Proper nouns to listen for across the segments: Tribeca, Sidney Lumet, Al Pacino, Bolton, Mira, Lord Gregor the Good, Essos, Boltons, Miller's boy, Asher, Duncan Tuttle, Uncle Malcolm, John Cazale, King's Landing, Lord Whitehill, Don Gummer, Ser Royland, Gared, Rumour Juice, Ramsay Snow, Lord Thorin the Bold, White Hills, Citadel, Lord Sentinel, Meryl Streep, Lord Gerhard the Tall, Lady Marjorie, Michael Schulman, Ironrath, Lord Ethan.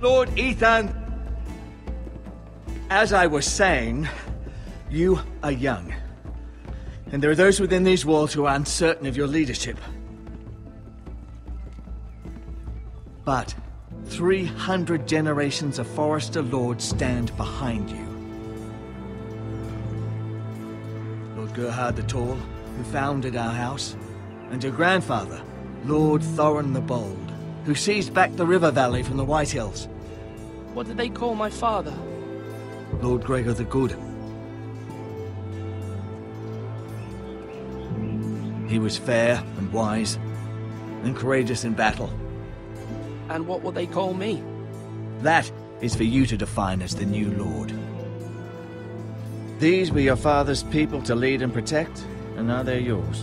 Lord Ethan! As I was saying, you are young. And there are those within these walls who are uncertain of your leadership. But 300 generations of Forrester lords stand behind you. Lord Gerhard the Tall, who founded our house, and your grandfather, Lord Thorin the Bold, who seized back the river valley from the White Hills. What did they call my father? Lord Gregor the Good. He was fair and wise, and courageous in battle. And what will they call me? That is for you to define as the new Lord. These were your father's people to lead and protect, and now they're yours.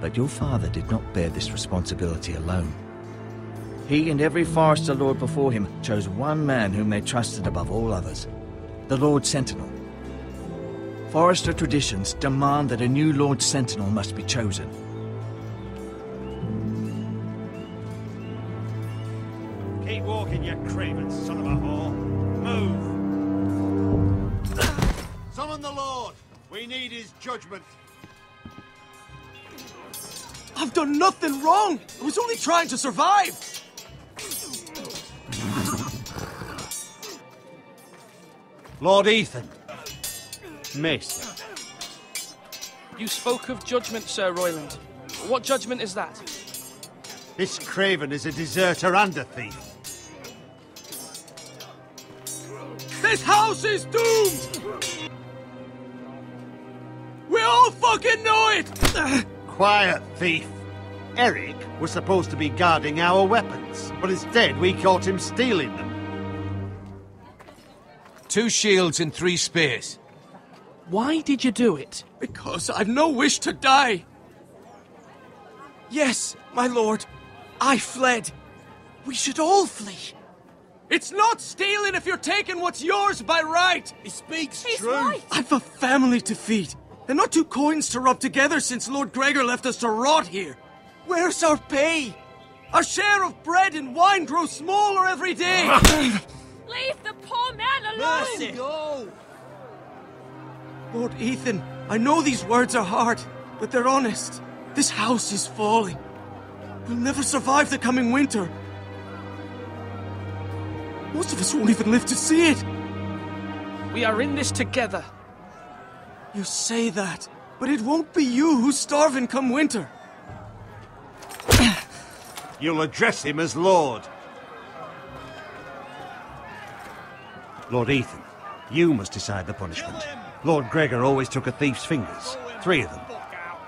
But your father did not bear this responsibility alone. He and every Forrester Lord before him chose one man whom they trusted above all others, the Lord Sentinel. Forrester traditions demand that a new Lord Sentinel must be chosen. Keep walking, you craven son of a whore. Move! Summon the Lord! We need his judgment. I've done nothing wrong! I was only trying to survive! Lord Ethan! Maester. You spoke of judgment, Ser Royland. What judgment is that? This craven is a deserter and a thief. This house is doomed! We all fucking know it! Quiet, thief. Eric was supposed to be guarding our weapons, but instead we caught him stealing them. 2 shields and 3 spears. Why did you do it? Because I've no wish to die. Yes, my lord. I fled. We should all flee. It's not stealing if you're taking what's yours by right! He speaks truth! Right. I've a family to feed. They're not 2 coins to rub together since Lord Gregor left us to rot here. Where's our pay? Our share of bread and wine grows smaller every day! Leave the poor man alone! Mercy! Go. Lord Ethan, I know these words are hard, but they're honest. This house is falling. We'll never survive the coming winter. Most of us won't even live to see it. We are in this together. You say that, but it won't be you who's starving come winter. You'll address him as Lord. Lord Ethan, you must decide the punishment. Lord Gregor always took a thief's fingers, 3 of them.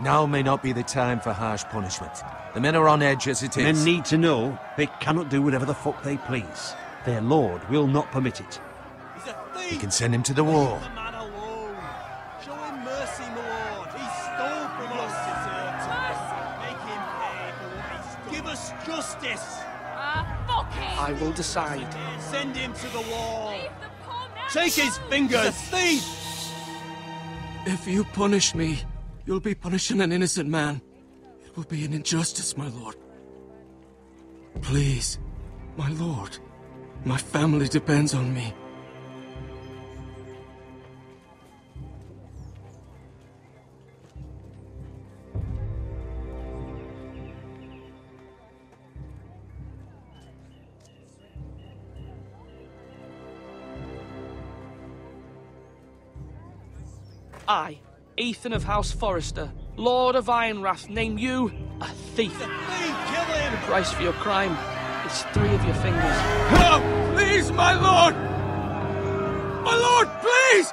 Now may not be the time for harsh punishment. The men are on edge as it is. Men need to know they cannot do whatever the fuck they please. Their lord will not permit it. We can send him to the wall. Show him mercy, my lord. He stole from us. Make him pay for what he stole. Give us justice. Fuck him. I will decide. Send him to the wall. Shake his fingers. He's a thief. If you punish me, you'll be punishing an innocent man. It will be an injustice, my lord. Please, my lord. My family depends on me. I, Ethan of House Forrester, Lord of Ironrath, name you a thief. Kill him! The price for your crime. It's 3 of your fingers. Help! Please, my lord! My lord, please!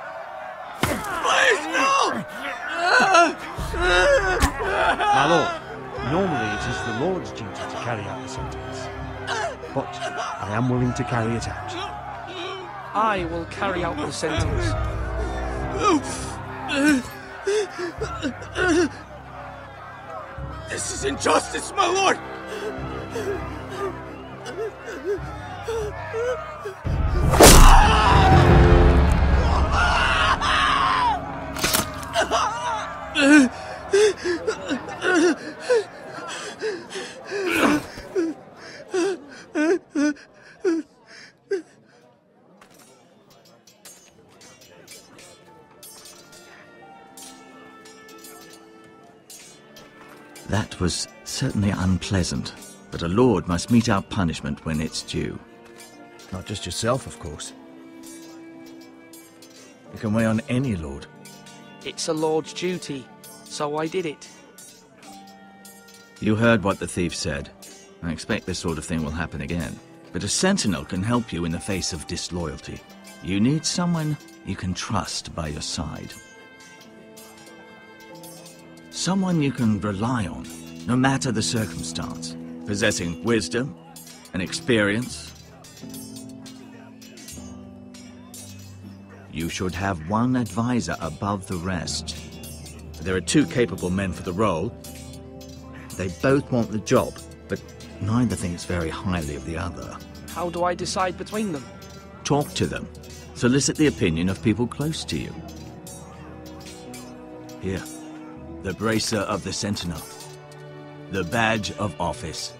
Please, no! My lord, normally it is the Lord's duty to carry out the sentence. But I am willing to carry it out. I will carry out the sentence. This is injustice, my lord! That was certainly unpleasant, but a lord must meet our punishment when it's due. Not just yourself, of course. You can weigh on any lord. It's a lord's duty, so I did it. You heard what the thief said. I expect this sort of thing will happen again. But a sentinel can help you in the face of disloyalty. You need someone you can trust by your side. Someone you can rely on, no matter the circumstance. Possessing wisdom and experience. You should have one advisor above the rest. There are two capable men for the role. They both want the job, but neither thinks very highly of the other. How do I decide between them? Talk to them. Solicit the opinion of people close to you. Here, the bracer of the Sentinel. The badge of office.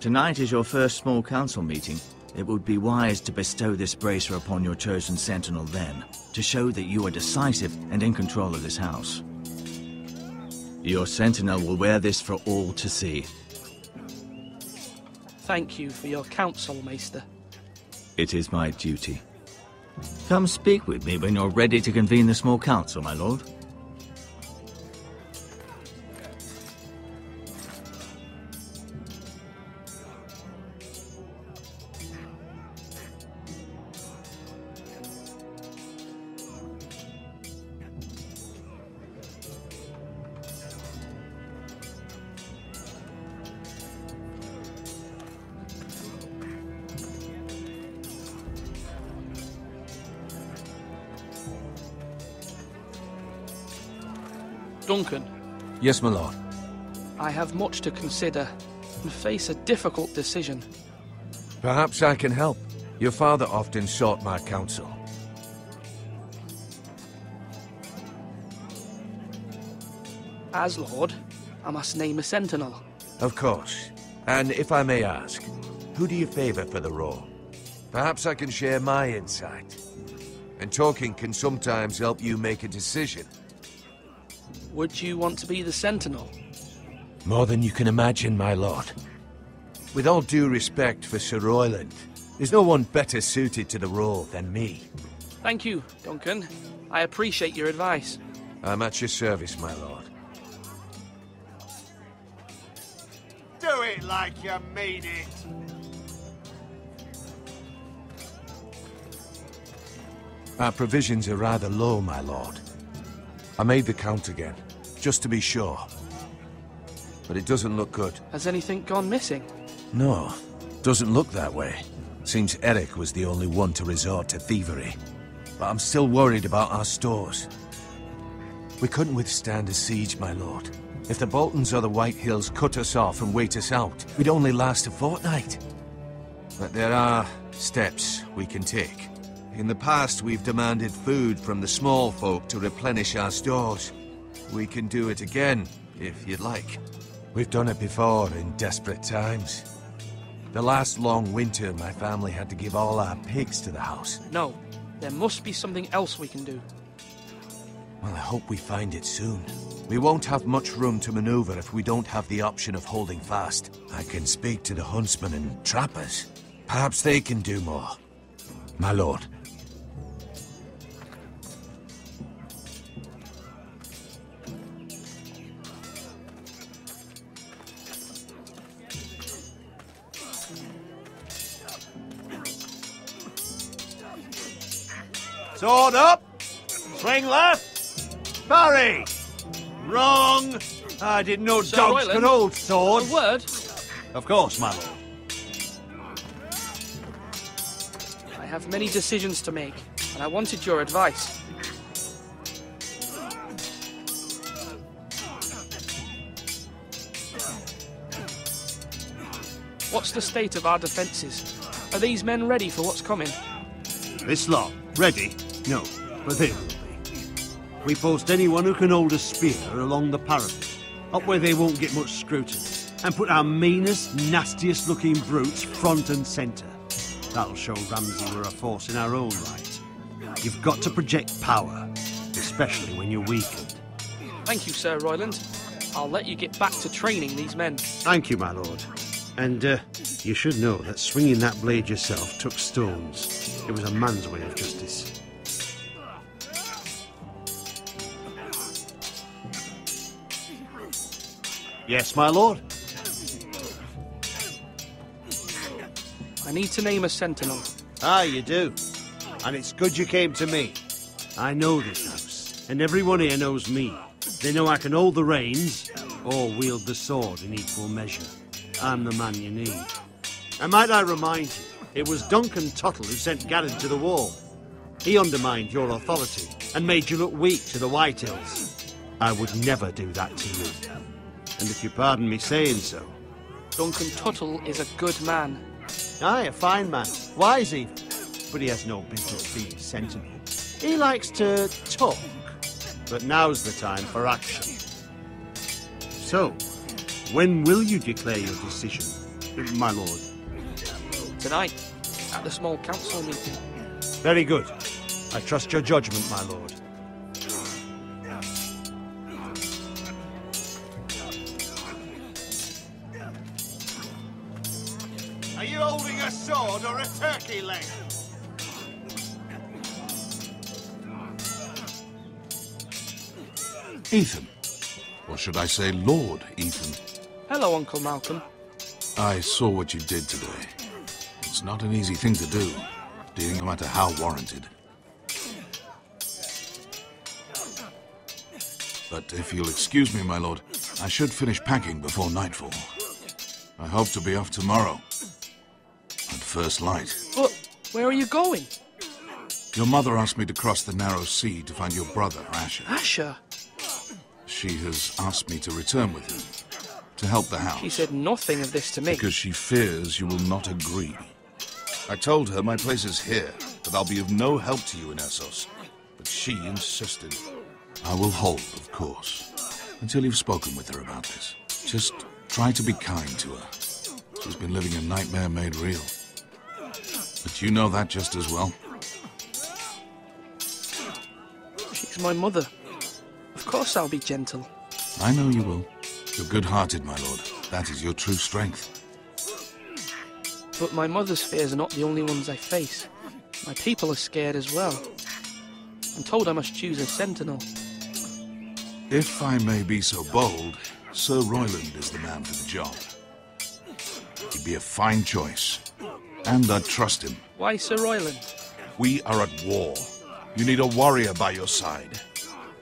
Tonight is your first small council meeting. It would be wise to bestow this bracer upon your chosen sentinel then, to show that you are decisive and in control of this house. Your sentinel will wear this for all to see. Thank you for your counsel, Maester. It is my duty. Come speak with me when you're ready to convene the small council, my lord. Duncan. Yes, my lord. I have much to consider and face a difficult decision. Perhaps I can help. Your father often sought my counsel. As lord, I must name a sentinel. Of course. And if I may ask, who do you favor for the role? Perhaps I can share my insight. And talking can sometimes help you make a decision. Would you want to be the sentinel? More than you can imagine, my lord. With all due respect for Ser Royland, there's no one better suited to the role than me. Thank you, Duncan. I appreciate your advice. I'm at your service, my lord. Do it like you mean it! Our provisions are rather low, my lord. I made the count again, just to be sure. But it doesn't look good. Has anything gone missing? No, doesn't look that way. Seems Eric was the only one to resort to thievery. But I'm still worried about our stores. We couldn't withstand a siege, my lord. If the Boltons or the White Hills cut us off and wait us out, we'd only last a fortnight. But there are steps we can take. In the past, we've demanded food from the small folk to replenish our stores. We can do it again, if you'd like. We've done it before in desperate times. The last long winter, my family had to give all our pigs to the house. No, there must be something else we can do. Well, I hope we find it soon. We won't have much room to maneuver if we don't have the option of holding fast. I can speak to the huntsmen and trappers. Perhaps they can do more. My lord. Sword up! Swing left! Parry! Wrong! I didn't know Sir dogs Royland, could hold swords. A word? Of course, my lord. I have many decisions to make, and I wanted your advice. What's the state of our defences? Are these men ready for what's coming? This lot, ready? No, but they will be. We post anyone who can hold a spear along the parapet, up where they won't get much scrutiny, and put our meanest, nastiest-looking brutes front and centre. That'll show Ramsay we're a force in our own right. You've got to project power, especially when you're weakened. Thank you, Ser Royland. I'll let you get back to training these men. Thank you, my lord. And you should know that swinging that blade yourself took stones. It was a man's way of justice. Yes, my lord. I need to name a sentinel. Ah, you do. And it's good you came to me. I know this house, and everyone here knows me. They know I can hold the reins, or wield the sword in equal measure. I'm the man you need. And might I remind you, it was Duncan Tuttle who sent Gared to the wall. He undermined your authority, and made you look weak to the White Hills. I would never do that to you. And if you pardon me saying so... Duncan Tuttle is a good man. Aye, a fine man. Wise even. But he has no business being sentinel. He likes to talk, but now's the time for action. So, when will you declare your decision, my lord? Tonight, at the small council meeting. Very good. I trust your judgment, my lord. Are you holding a sword or a turkey leg? Ethan. Or should I say Lord Ethan? Hello, Uncle Malcolm. I saw what you did today. It's not an easy thing to do, dealing no matter how warranted. But if you'll excuse me, my lord, I should finish packing before nightfall. I hope to be off tomorrow, at first light. But where are you going? Your mother asked me to cross the narrow sea to find your brother, Asher. Asher? She has asked me to return with you, to help the house. She said nothing of this to me. Because she fears you will not agree. I told her my place is here, that I'll be of no help to you in Essos. But she insisted. I will hold, of course, until you've spoken with her about this. Just try to be kind to her. She's been living a nightmare made real. But you know that just as well. She's my mother. Of course I'll be gentle. I know you will. You're good-hearted, my lord. That is your true strength. But my mother's fears are not the only ones I face. My people are scared as well. I'm told I must choose a sentinel. If I may be so bold, Ser Royland is the man for the job. He'd be a fine choice. And I'd trust him. Why Ser Royland? We are at war. You need a warrior by your side.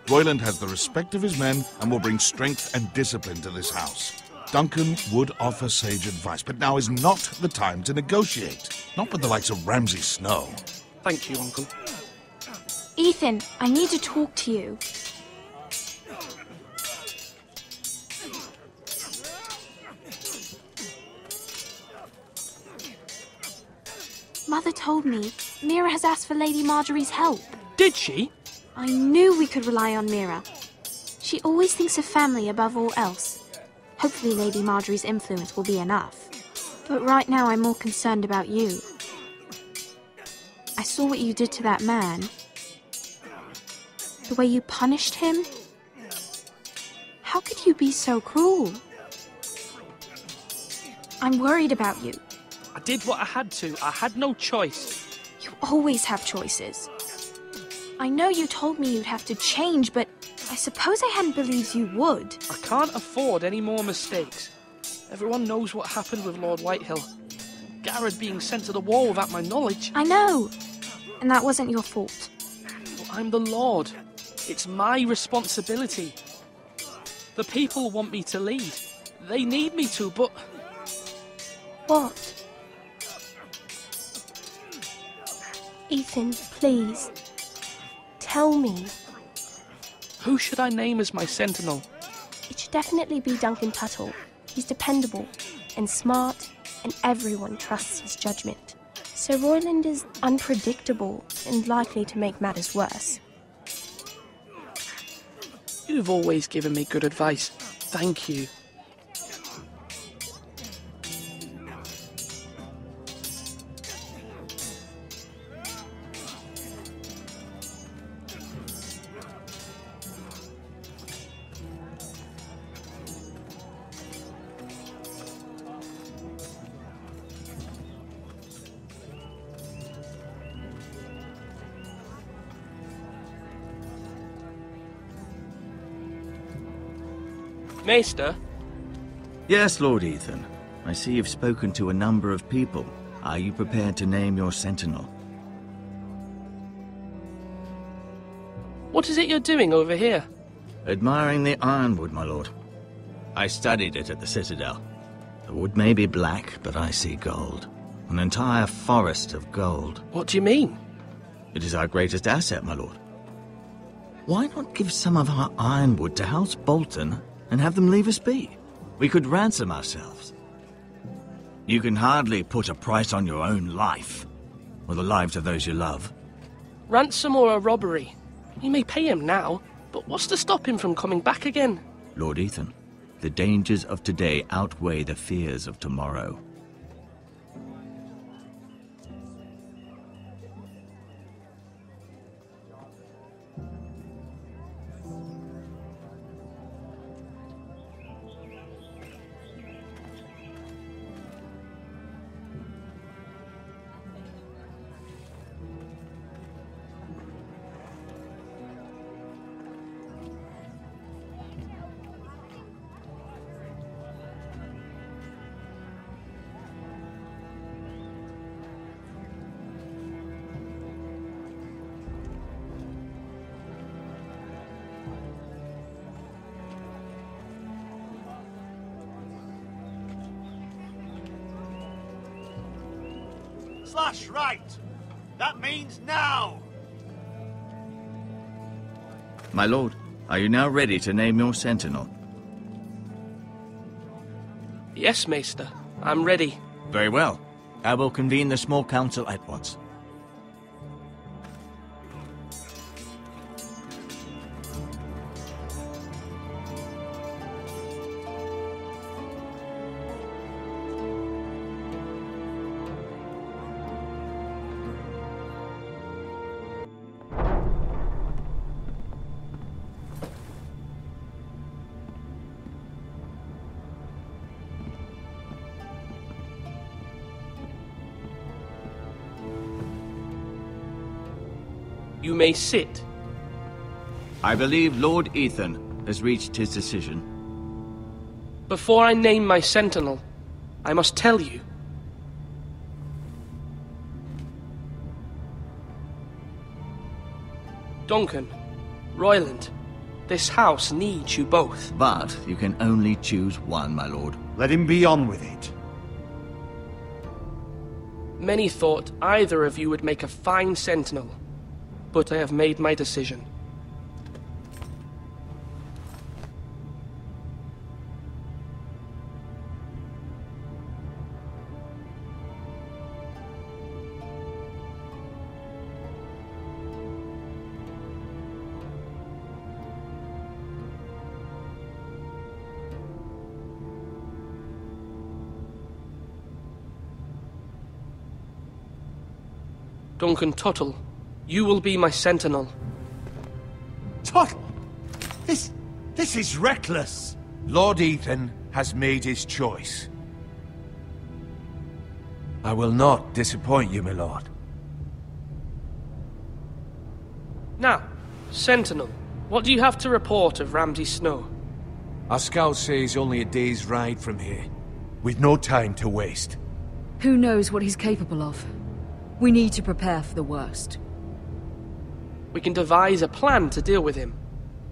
Royland has the respect of his men and will bring strength and discipline to this house. Duncan would offer sage advice, but now is not the time to negotiate. Not with the likes of Ramsay Snow. Thank you, Uncle. Ethan, I need to talk to you. Mother told me Mira has asked for Lady Marjorie's help. Did she? I knew we could rely on Mira. She always thinks of family above all else. Hopefully Lady Marjorie's influence will be enough. But right now I'm more concerned about you. I saw what you did to that man. The way you punished him. How could you be so cruel? I'm worried about you. I did what I had to. I had no choice. You always have choices. I know you told me you'd have to change, but I suppose I hadn't believed you would. I can't afford any more mistakes. Everyone knows what happened with Lord Whitehill. Gared being sent to the wall without my knowledge. I know, and that wasn't your fault. Well, I'm the Lord. It's my responsibility. The people want me to lead. They need me to, but... What? Ethan, please. Tell me. Who should I name as my sentinel? It should definitely be Duncan Tuttle. He's dependable and smart, and everyone trusts his judgment. Ser Royland is unpredictable and likely to make matters worse. You've always given me good advice. Thank you. Maester? Yes, Lord Ethan. I see you've spoken to a number of people. Are you prepared to name your sentinel? What is it you're doing over here? Admiring the ironwood, my lord. I studied it at the Citadel. The wood may be black, but I see gold. An entire forest of gold. What do you mean? It is our greatest asset, my lord. Why not give some of our ironwood to House Bolton and have them leave us be? We could ransom ourselves. You can hardly put a price on your own life, or the lives of those you love. Ransom or a robbery? You may pay him now, but what's to stop him from coming back again? Lord Ethan, the dangers of today outweigh the fears of tomorrow. Slash right! That means now! My lord, are you now ready to name your sentinel? Yes, Maester. I'm ready. Very well. I will convene the small council at once. You may sit. I believe Lord Ethan has reached his decision. Before I name my sentinel, I must tell you. Duncan, Royland, this house needs you both. But you can only choose one, my lord. Let him be on with it. Many thought either of you would make a fine sentinel. But I have made my decision. Duncan Tuttle. You will be my sentinel. Tuttle! This is reckless! Lord Ethan has made his choice. I will not disappoint you, my lord. Now, sentinel, what do you have to report of Ramsay Snow? Our scout says only a day's ride from here, with no time to waste. Who knows what he's capable of? We need to prepare for the worst. We can devise a plan to deal with him.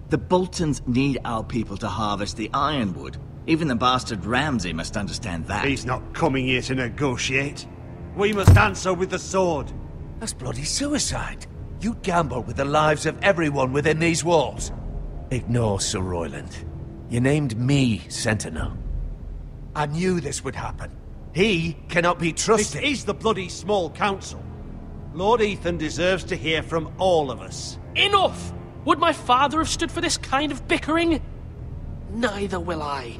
The Boltons need our people to harvest the ironwood. Even the bastard Ramsay must understand that. He's not coming here to negotiate. We must answer with the sword. That's bloody suicide. You gamble with the lives of everyone within these walls. Ignore Ser Royland. You named me sentinel. I knew this would happen. He cannot be trusted. This is the bloody small council. Lord Ethan deserves to hear from all of us. Enough! Would my father have stood for this kind of bickering? Neither will I.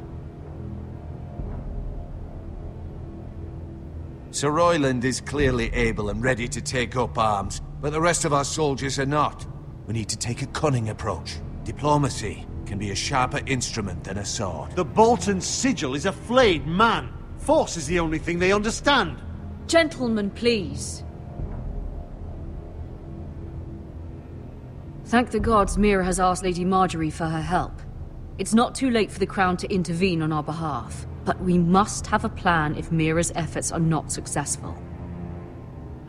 Ser Royland is clearly able and ready to take up arms, but the rest of our soldiers are not. We need to take a cunning approach. Diplomacy can be a sharper instrument than a sword. The Bolton sigil is a flayed man. Force is the only thing they understand. Gentlemen, please. Thank the gods Mira has asked Lady Marjorie for her help. It's not too late for the Crown to intervene on our behalf, but we must have a plan if Mira's efforts are not successful.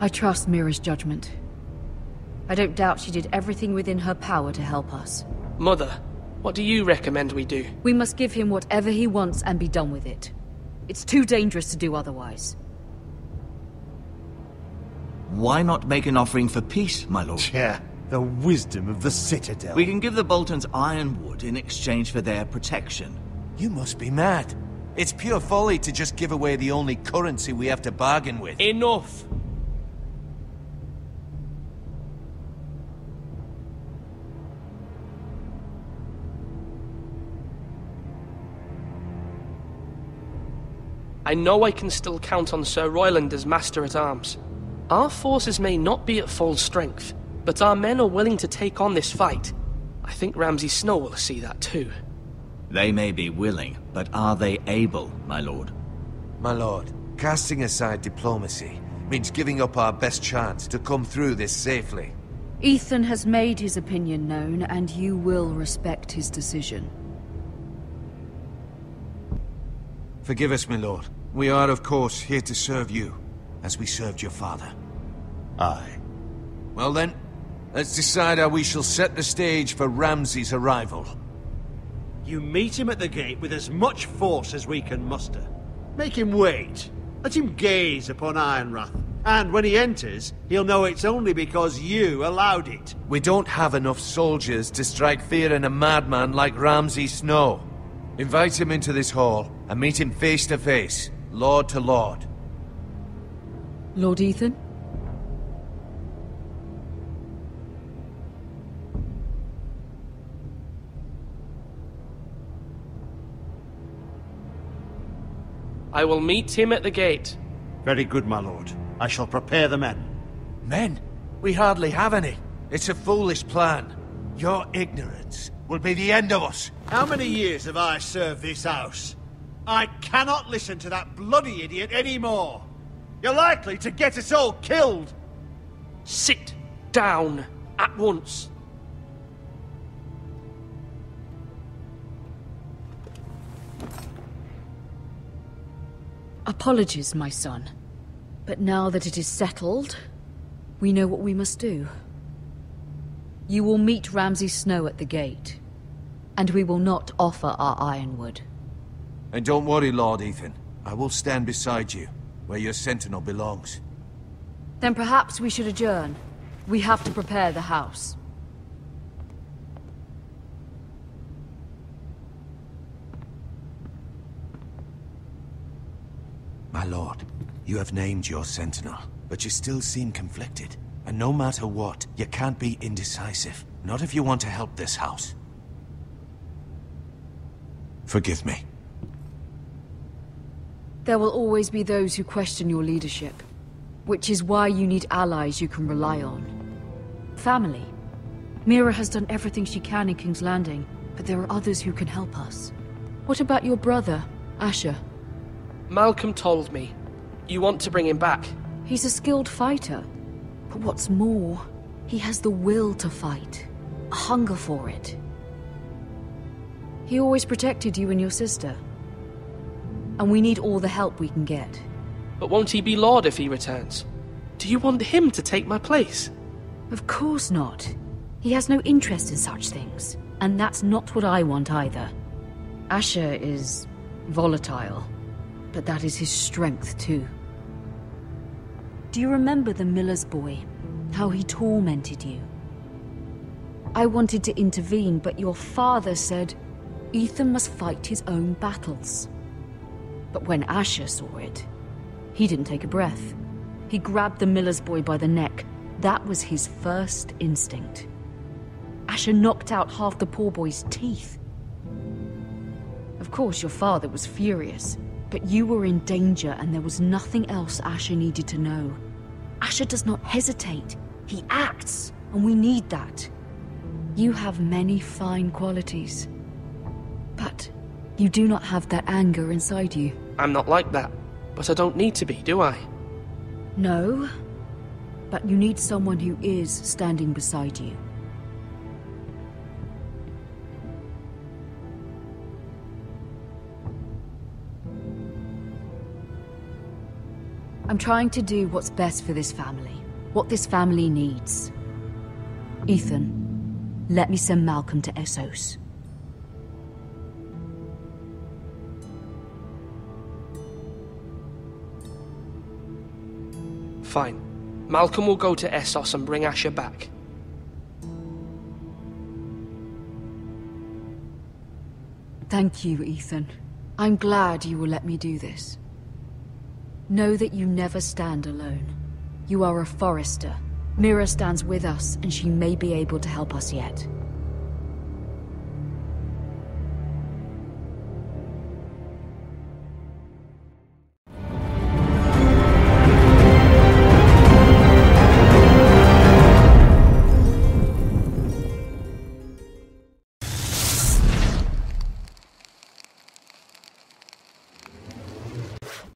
I trust Mira's judgment. I don't doubt she did everything within her power to help us. Mother, what do you recommend we do? We must give him whatever he wants and be done with it. It's too dangerous to do otherwise. Why not make an offering for peace, my lord? Yeah, the wisdom of the Citadel. We can give the Boltons ironwood in exchange for their protection. You must be mad. It's pure folly to just give away the only currency we have to bargain with. Enough! I know I can still count on Ser Royland as Maester-at-Arms. Our forces may not be at full strength, but our men are willing to take on this fight. I think Ramsay Snow will see that too. They may be willing, but are they able, my lord? My lord, casting aside diplomacy means giving up our best chance to come through this safely. Ethan has made his opinion known, and you will respect his decision. Forgive us, my lord. We are, of course, here to serve you, as we served your father. Aye. Well then, let's decide how we shall set the stage for Ramsay's arrival. You meet him at the gate with as much force as we can muster. Make him wait. Let him gaze upon Ironrath. And when he enters, he'll know it's only because you allowed it. We don't have enough soldiers to strike fear in a madman like Ramsay Snow. Invite him into this hall and meet him face to face, lord to lord. Lord Ethan? I will meet him at the gate. Very good, my lord. I shall prepare the men. Men? We hardly have any. It's a foolish plan. Your ignorance will be the end of us. How many years have I served this house? I cannot listen to that bloody idiot anymore. You're likely to get us all killed! Sit down at once. Apologies, my son. But now that it is settled, we know what we must do. You will meet Ramsay Snow at the gate, and we will not offer our ironwood. And don't worry, Lord Ethan. I will stand beside you, where your sentinel belongs. Then perhaps we should adjourn. We have to prepare the house. My lord, you have named your sentinel, but you still seem conflicted. And no matter what, you can't be indecisive. Not if you want to help this house. Forgive me. There will always be those who question your leadership, which is why you need allies you can rely on. Family. Mira has done everything she can in King's Landing, but there are others who can help us. What about your brother, Asher? Malcolm told me. You want to bring him back? He's a skilled fighter, but what's more, he has the will to fight, a hunger for it. He always protected you and your sister. And we need all the help we can get. But won't he be Lord if he returns? Do you want him to take my place? Of course not. He has no interest in such things. And that's not what I want either. Asher is volatile, but that is his strength too. Do you remember the Miller's boy? How he tormented you? I wanted to intervene, but your father said Ethan must fight his own battles. But when Asher saw it, he didn't take a breath. He grabbed the Miller's boy by the neck. That was his first instinct. Asher knocked out half the poor boy's teeth. Of course, your father was furious, but you were in danger and there was nothing else Asher needed to know. Asher does not hesitate. He acts, and we need that. You have many fine qualities, but you do not have that anger inside you. I'm not like that, but I don't need to be, do I? No, but you need someone who is standing beside you. I'm trying to do what's best for this family, what this family needs. Ethan, let me send Malcolm to Essos. Fine. Malcolm will go to Essos and bring Asher back. Thank you, Ethan. I'm glad you will let me do this. Know that you never stand alone. You are a Forrester. Mira stands with us, and she may be able to help us yet.